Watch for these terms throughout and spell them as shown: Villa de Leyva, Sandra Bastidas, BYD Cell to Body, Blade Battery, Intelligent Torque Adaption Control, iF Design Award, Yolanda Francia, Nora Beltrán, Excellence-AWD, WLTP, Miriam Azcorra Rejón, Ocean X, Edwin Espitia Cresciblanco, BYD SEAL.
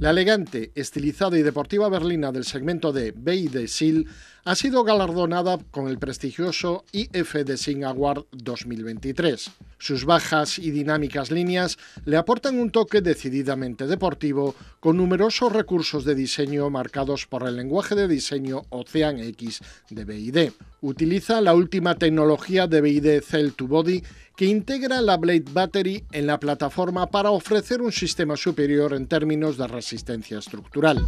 La elegante, estilizada y deportiva berlina del segmento de BYD SEAL ha sido galardonada con el prestigioso iF Design Award 2023. Sus bajas y dinámicas líneas le aportan un toque decididamente deportivo, con numerosos recursos de diseño marcados por el lenguaje de diseño Ocean X de BYD. Utiliza la última tecnología de BYD Cell to Body, que integra la Blade Battery en la plataforma para ofrecer un sistema superior en términos de resistencia estructural.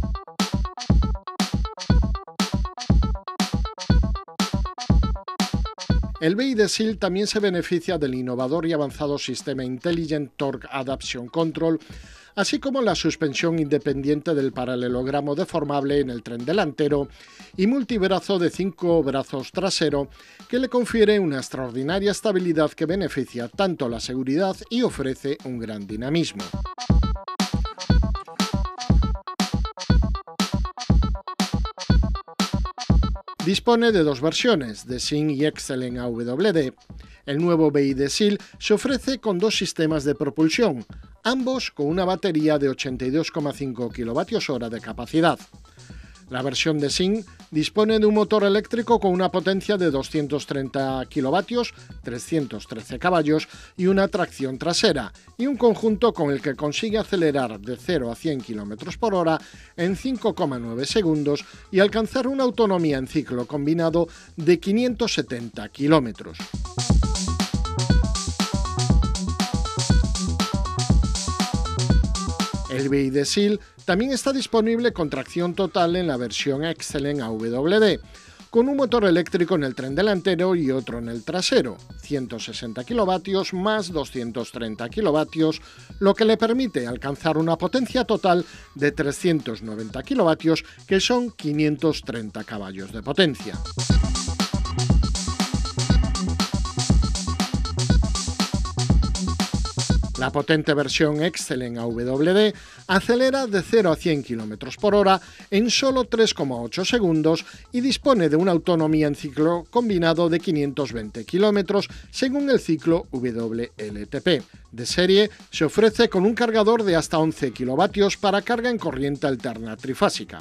El BYD SEAL también se beneficia del innovador y avanzado sistema Intelligent Torque Adaption Control, así como la suspensión independiente del paralelogramo deformable en el tren delantero y multibrazo de 5 brazos trasero, que le confiere una extraordinaria estabilidad que beneficia tanto la seguridad y ofrece un gran dinamismo. Dispone de dos versiones, de Design y Excellent AWD. El nuevo BYD SEAL se ofrece con dos sistemas de propulsión, ambos con una batería de 82,5 kWh de capacidad. La versión de Design dispone de un motor eléctrico con una potencia de 230 kW, 313 caballos y una tracción trasera, y un conjunto con el que consigue acelerar de 0 a 100 km/h en 5,9 segundos y alcanzar una autonomía en ciclo combinado de 570 km. El BYD SEAL también está disponible con tracción total en la versión Excellent AWD, con un motor eléctrico en el tren delantero y otro en el trasero, 160 kilovatios más 230 kilovatios, lo que le permite alcanzar una potencia total de 390 kilovatios, que son 530 caballos de potencia. La potente versión Excellent AWD acelera de 0 a 100 km/h en solo 3,8 segundos y dispone de una autonomía en ciclo combinado de 520 km según el ciclo WLTP. De serie, se ofrece con un cargador de hasta 11 kilovatios para carga en corriente alterna trifásica.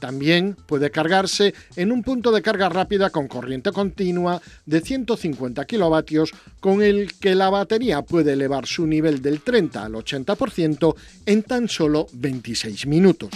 También puede cargarse en un punto de carga rápida con corriente continua de 150 kilovatios, con el que la batería puede elevar su nivel del 30 al 80% en tan solo 26 minutos.